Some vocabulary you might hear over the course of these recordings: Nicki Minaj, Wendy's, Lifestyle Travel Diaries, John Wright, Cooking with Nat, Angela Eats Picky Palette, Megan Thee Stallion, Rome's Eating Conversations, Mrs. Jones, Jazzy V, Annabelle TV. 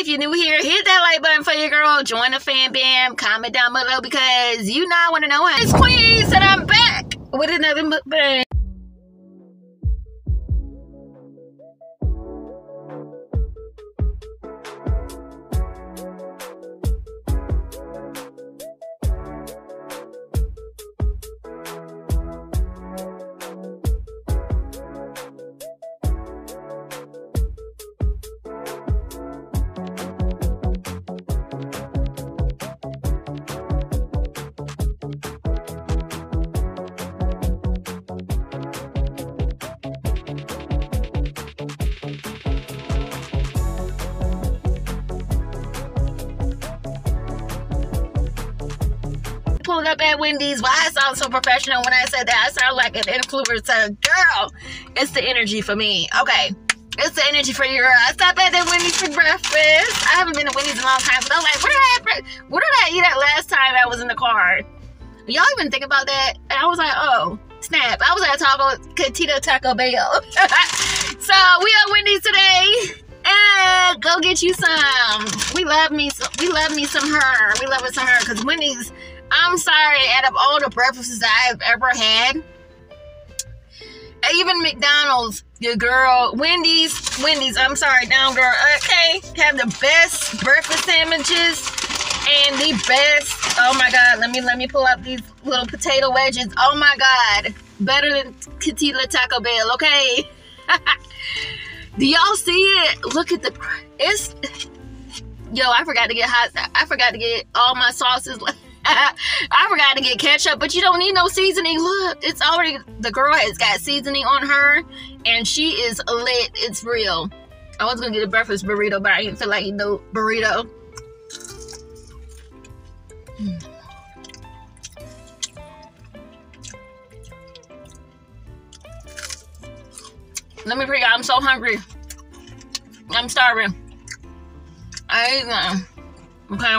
if you're new here, hit that like button for your girl. Join the fan bam. Comment down below because you now want to know how. It's Queens and I'm back with another mukbang. Pulled up at Wendy's. Why I sound so professional when I said that? I sound like an influencer. Girl, it's the energy for me. Okay, it's the energy for you, girl. I stopped at that Wendy's for breakfast. I haven't been to Wendy's in a long time, but I'm like, what did I eat at last time I was in the car? Y'all even think about that? And I was like, oh, snap. I was at Taco Bell. So we at Wendy's today. And go get you some. We love it some her, because Wendy's, I'm sorry, out of all the breakfasts that I've ever had, even McDonald's, your girl, Wendy's, I'm sorry, down girl, okay, have the best breakfast sandwiches and the best, oh my God, let me pull up these little potato wedges, oh my God, better than Petila Taco Bell, okay? Do y'all see it? Look at the, it's, yo, I forgot to get all my sauces. I forgot to get ketchup, but you don't need no seasoning. Look, it's already, the girl has got seasoning on her, and she is lit. It's real. I was gonna get a breakfast burrito, but I didn't feel like eating no burrito. Let me figure out, I'm so hungry. I'm starving. I ate nothing. Okay.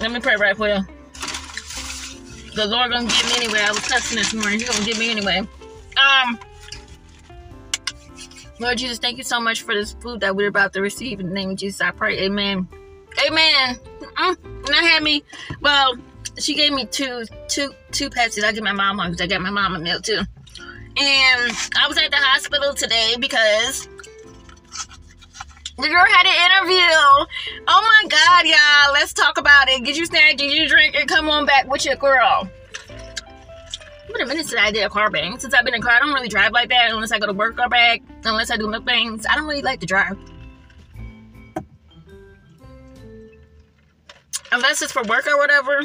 Let me pray right for you. The Lord gonna get me anyway. I was testing this morning. He's gonna get me anyway. Lord Jesus, thank you so much for this food that we're about to receive. In the name of Jesus, I pray. Amen. Amen. And I had me. Well, she gave me two Pepsis. I get my mom hungry. I got my mom a meal too. And I was at the hospital today because the girl had an interview. Oh my God, y'all. Let's talk about it. Get you snack, get you drink, and come on back with your girl. It's been a minute since I did a car bang. Since I've been in car, I don't really drive like that unless I go to work or back, unless I do mukbangs. I don't really like to drive. Unless it's for work or whatever.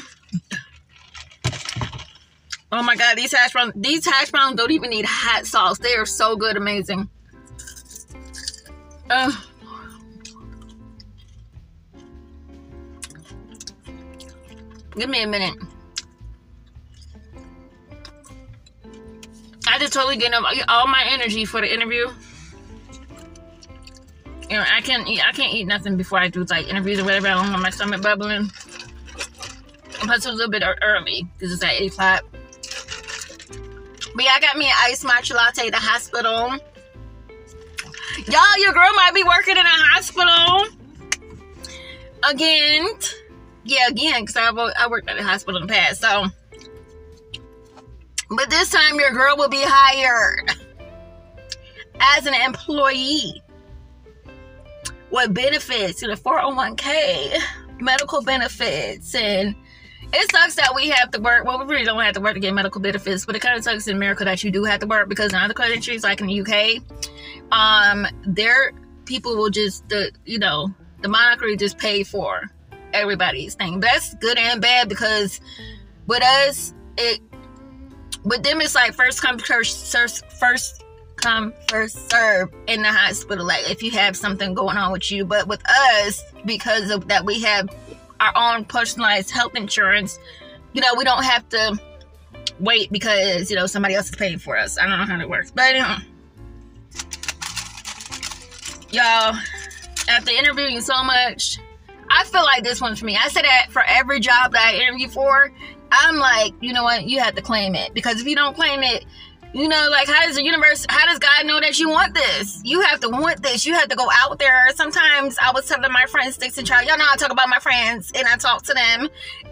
Oh my God, these hash browns don't even need hot sauce. They are so good, amazing. Give me a minute. I just totally get all my energy for the interview. You know, I can't eat nothing before I do like interviews or whatever. I don't have my stomach bubbling. Plus, it's a little bit early because it's at 8 o'clock. But yeah, I got me an iced matcha latte at the hospital. Y'all, your girl might be working in a hospital again. Yeah, again, because I worked at a hospital in the past, so. But this time, your girl will be hired as an employee with benefits, you know, 401k, medical benefits, and it sucks that we have to work. Well, we really don't have to work to get medical benefits, but it kind of sucks in America that you do have to work, because in other countries, like in the UK, their people will just, the monarchy just pay for everybody's thing. That's good and bad, because with us, with them it's like first come first serve in the hospital, like if you have something going on with you. But with us, because of that, we have our own personalized health insurance, we don't have to wait because somebody else is paying for us. I don't know how it works, but y'all, after interviewing so much, I feel like this one's for me. I say that for every job that I interview for. I'm like, you know what? You have to claim it. Because if you don't claim it, You know, like, how does the universe, how does God know that you want this? You have to want this. You have to go out there. Sometimes I was telling my friends, Sticks and Charlie, y'all know I talk about my friends, and I talk to them.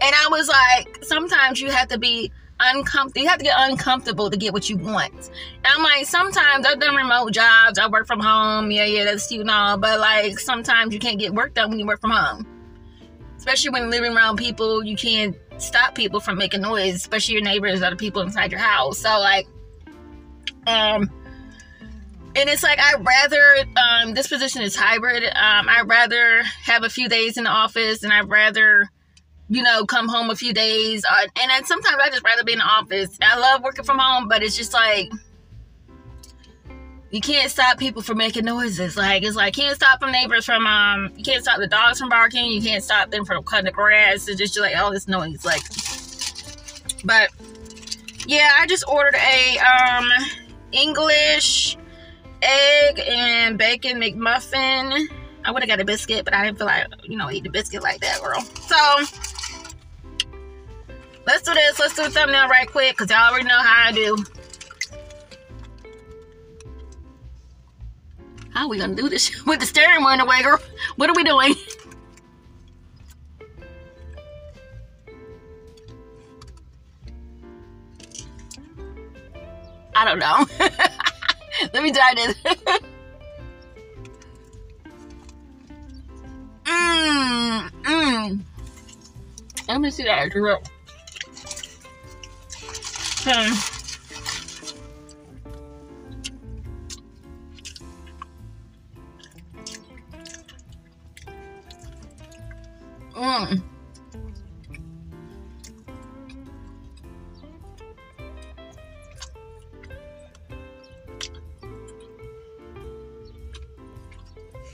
And I was like, sometimes you have to be uncomfortable. You have to get uncomfortable to get what you want. And I'm like, sometimes I've done remote jobs. I work from home. Yeah, that's cute and all. But, like, sometimes you can't get work done when you work from home. Especially when living around people, you can't stop people from making noise, especially your neighbors or the people inside your house. So, like, and it's like, I'd rather, this position is hybrid. I'd rather have a few days in the office, and I'd rather, you know, come home a few days. And then sometimes I just rather be in the office. I love working from home, but it's just like, you can't stop people from making noises. Like, it's like, can't stop the neighbors from, you can't stop the dogs from barking. You can't stop them from cutting the grass. It's just like, all this noise. Like, but yeah, I just ordered a, English egg and bacon McMuffin. I would have got a biscuit, but I didn't feel like, you know, eating a biscuit like that, girl. So let's do this. Let's do a thumbnail right quick, because y'all already know how I do. How are we gonna do this with the steering wheel in the way, girl? What are we doing? I don't know. Let me try this. Let me see that girl.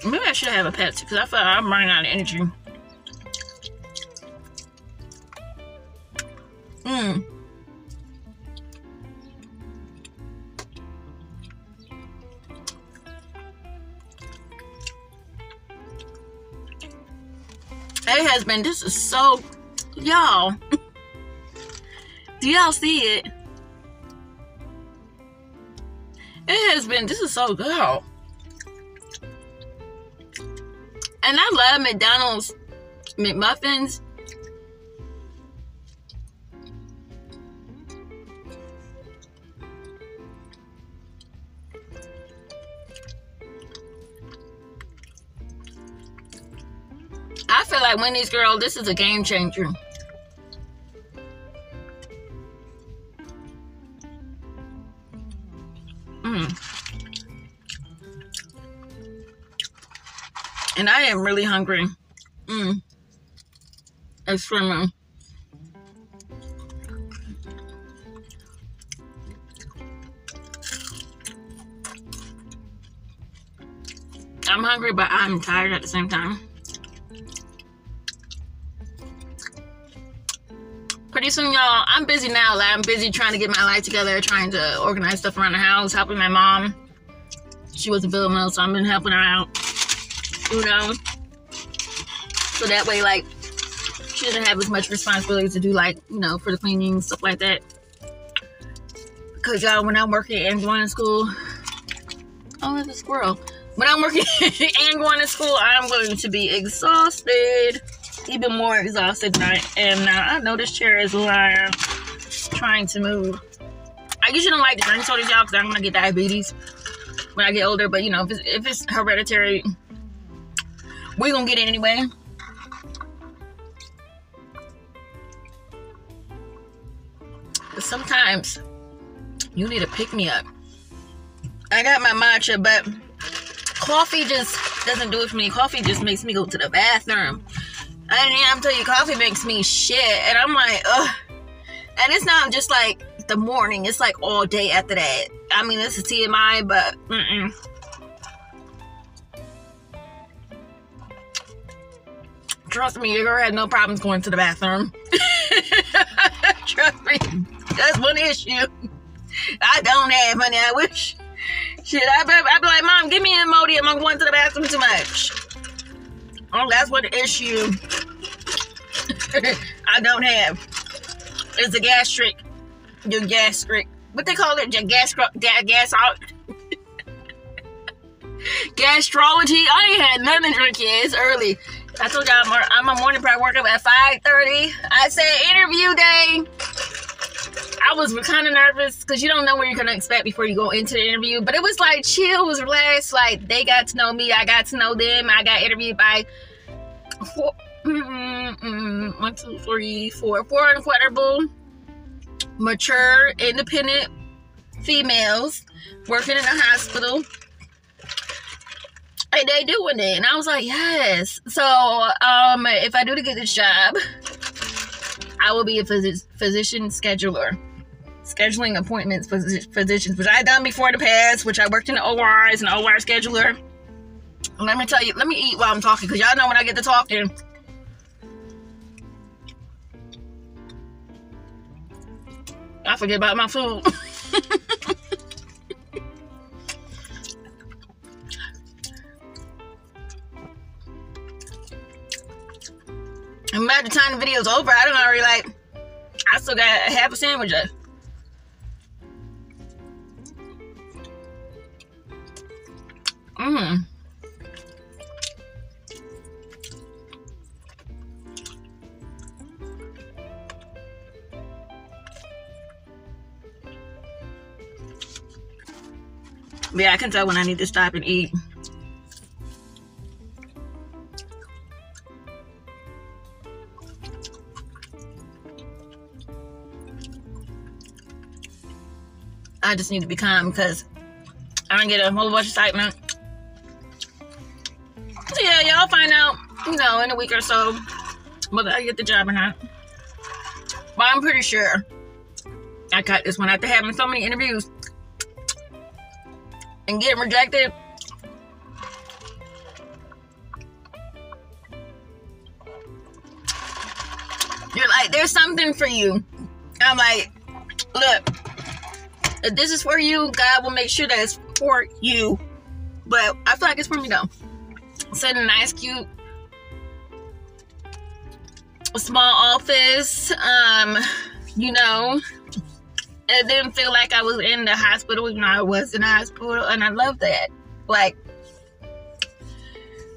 Maybe I should have a Pepsi, because I feel like I'm running out of energy. Hey, husband, this is so... Y'all. Do y'all see it? Hey, husband, this is so good. And I love McDonald's McMuffins. I feel like Wendy's, girl, this is a game changer. And I am really hungry. It's for me. I'm hungry, but I'm tired at the same time. Pretty soon, y'all, I'm busy now. Like, I'm busy trying to get my life together, trying to organize stuff around the house, helping my mom. She wasn't feeling well, so I've been helping her out. You know, so that way, like, she doesn't have as much responsibility to do, like, you know, for the cleaning, stuff like that. Because, y'all, when I'm working and going to school, oh, there's a squirrel. When I'm working and going to school, I'm going to be exhausted, even more exhausted than I am now. I know this chair is lying, trying to move. I usually don't like to drink soda, y'all, because I'm going to get diabetes when I get older. But, you know, if it's hereditary, we're gonna get it anyway. But sometimes you need to pick me up. I got my matcha, but coffee just doesn't do it for me. Coffee just makes me go to the bathroom. I'm telling you, coffee makes me shit. And I'm like, ugh. And it's not just like the morning. It's like all day after that. I mean, this is TMI, but mm-mm. Trust me, your girl had no problems going to the bathroom. Trust me. That's one issue I don't have, honey. I wish. Shit, I'd be like, Mom, give me an emoji. I'm going to the bathroom too much. Oh, that's what the issue I don't have. It's a gastric. Your gastric what they call it, gastrology. I ain't had nothing to drink yet. It's early. I told y'all I'm a morning prep workout at 5:30. I said interview day. I was kind of nervous because you don't know what you're gonna expect before you go into the interview. But it was like chill, it was relaxed. Like they got to know me, I got to know them. I got interviewed by four incredible, mature, independent females working in a hospital. And they doing it, and I was like, yes. So, if I do to get this job, I will be a physician scheduler, scheduling appointments for physicians, which I've done before in the past. Which I worked in the OR as an OR scheduler. And let me tell you, let me eat while I'm talking, because y'all know when I get to talking, I forget about my food. And by the time the video's over, I don't already like, I still got half a sandwich left. Mmm. Yeah, I can tell when I need to stop and eat. I just need to be calm because I don't get a whole bunch of excitement. So yeah, y'all find out, you know, in a week or so whether I get the job or not. But I'm pretty sure I got this one after having so many interviews and getting rejected. You're like, there's something for you. I'm like, look. If this is for you, God will make sure that it's for you. But I feel like it's for me though. Sitting in a nice, cute, small office. You know, it didn't feel like I was in the hospital. You know, I was in the hospital, and I love that. Like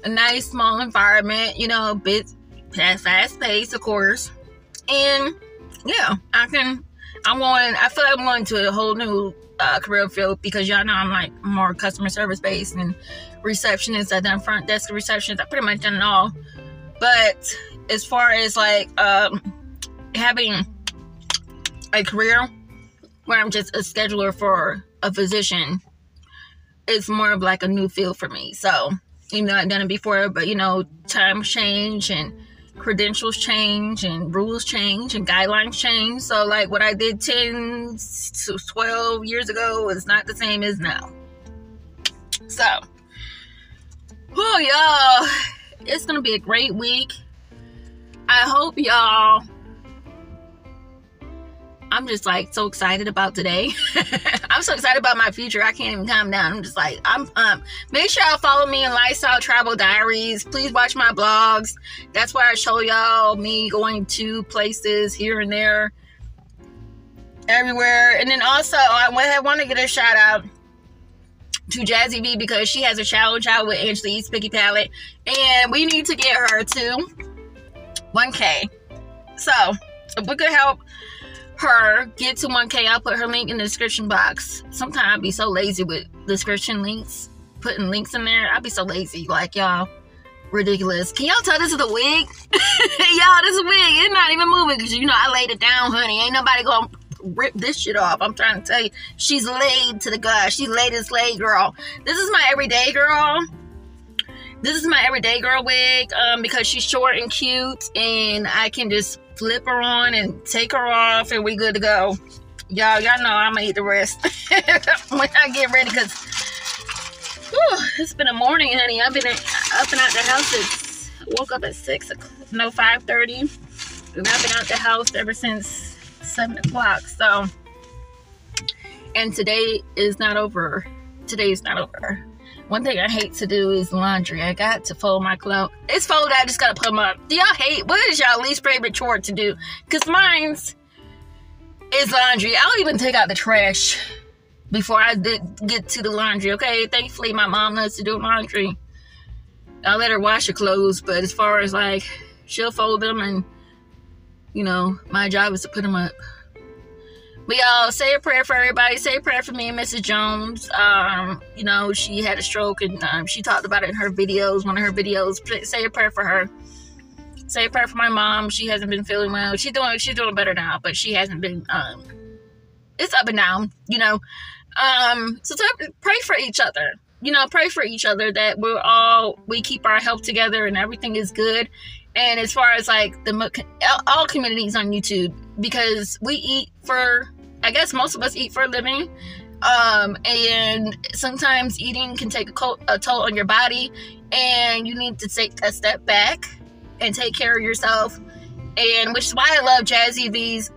a nice, small environment. You know, a bit fast paced, of course. And yeah, I feel like I'm going to a whole new career field, because y'all know I'm like more customer service based and receptionist. I've done front desk receptionist. I've pretty much done it all. But as far as like having a career where I'm just a scheduler for a physician, it's more of like a new field for me. So, you know, I've done it before, but you know, times change and credentials change and rules change and guidelines change. So like what I did 10 to 12 years ago is not the same as now. So, oh y'all, it's gonna be a great week. I hope y'all, I'm just like so excited about today. I'm so excited about my future. I can't even calm down. I'm just like, I'm make sure y'all follow me in Lifestyle Travel Diaries. Please watch my blogs. That's where I show y'all me going to places here and there, everywhere. And then also, I want to get a shout out to Jazzy V, because she has a challenge out with Angela Eats Picky Palette, and we need to get her to 1K. So, if we could help her get to 1K, I'll put her link in the description box. Sometimes I'll be so lazy with description links, putting links in there. I'll be so lazy, like y'all, ridiculous. Can y'all tell this is a wig? Y'all, this is a wig. It's not even moving, because you know I laid it down, honey. Ain't nobody gonna rip this shit off. I'm trying to tell you, she's laid to the God. She's laid as laid, girl. This is my everyday girl. This is my everyday girl wig, because she's short and cute, and I can just flip her on and take her off, and we good to go. Y'all know I'm gonna eat the rest when I get ready, because it's been a morning, honey. I've been up and out the house. Woke up at 5:30, and I've been out the house ever since 7 o'clock. So, and today is not over. Today's not over. One thing I hate to do is laundry. I got to fold my clothes. It's folded. I just got to put them up. Do y'all hate? What is y'all least favorite chore to do? Because mine's It's laundry. I don't even take out the trash before I get to the laundry, okay? Thankfully, my mom loves to do laundry. I let her wash her clothes, but as far as, like, she'll fold them and, you know, my job is to put them up. But y'all, say a prayer for everybody. Say a prayer for me and Mrs. Jones. You know, she had a stroke, and she talked about it in her videos, one of her videos. Say a prayer for her. Say a prayer for my mom. She hasn't been feeling well. She's doing better now, but she hasn't been, it's up and down, you know. So pray for each other. You know, pray for each other that we keep our health together and everything is good. And as far as like all communities on YouTube, because we eat for, I guess most of us eat for a living. And sometimes eating can take a toll on your body, and you need to take a step back and take care of yourself. And which is why I love Jazzy V's,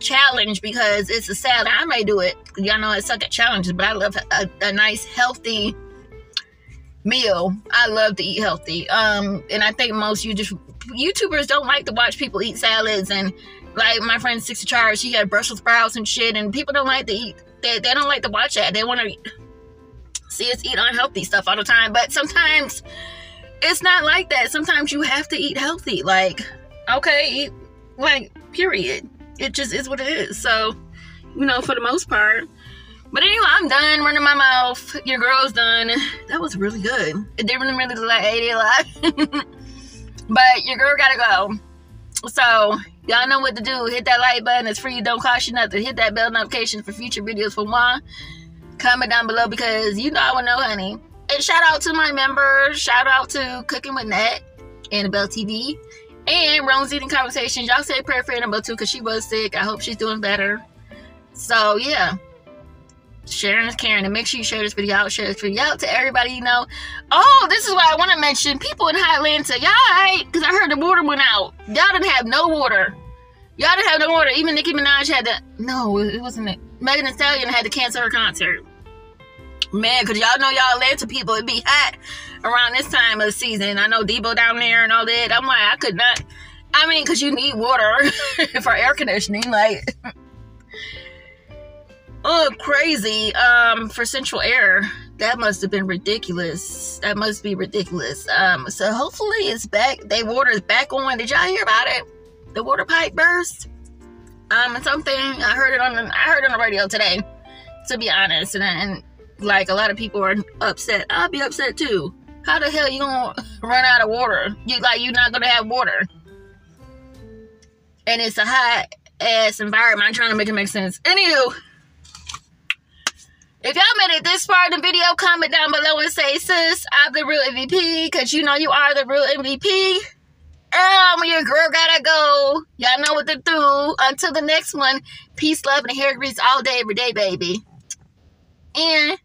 challenge, because it's a salad. I may do it. Y'all know I suck at challenges, but I love a nice healthy meal. I love to eat healthy. And I think most YouTubers don't like to watch people eat salads. And like my friend 60 Charles, she had Brussels sprouts and shit, and people don't like to eat. They don't like to watch that. They want to see us eat unhealthy stuff all the time. But sometimes it's not like that. Sometimes you have to eat healthy. Like, okay, eat, like, period. It just is what it is. So, you know, for the most part. But anyway, I'm done running my mouth. Your girl's done. That was really good. It didn't really look like 80 alive. But your girl gotta go. So, y'all know what to do. Hit that like button. It's free. Don't cost you nothing. Hit that bell notification for future videos for more. Comment down below, because you know I will know, honey. And shout out to my members. Shout out to Cooking with Nat, Annabelle TV, and Rome's Eating Conversations. Y'all say prayer for Annabelle too, because she was sick. I hope she's doing better. So yeah, sharing is caring, and make sure you share this video out. Share this video out to everybody you know. Oh, this is why I want to mention people in High Atlanta. Y'all alright? Because I heard the water went out. Y'all didn't have no water. Y'all didn't have no water. Even Nicki Minaj had to. No, it wasn't it. Megan Thee Stallion had to cancel her concert. Man, because y'all know y'all Atlanta people, it be hot around this time of the season. I know Debo down there and all that. I'm like, I could not. I mean, because you need water for air conditioning. Like, oh, crazy. For central air. That must have been ridiculous. That must be ridiculous. So hopefully it's back. They water is back on. Did y'all hear about it? The water pipe burst. Something. I heard it on the radio today, to be honest. And like, a lot of people are upset. I'll be upset too. How the hell you gonna run out of water? You're not gonna have water, and it's a hot ass environment. I'm trying to make it make sense. Anywho, if y'all made it this far in the video, comment down below and say, sis, I'm the real MVP, because you know you are the real MVP. Your girl gotta go. Y'all know what to do. Until the next one, peace, love, and hair grease all day, every day, baby. And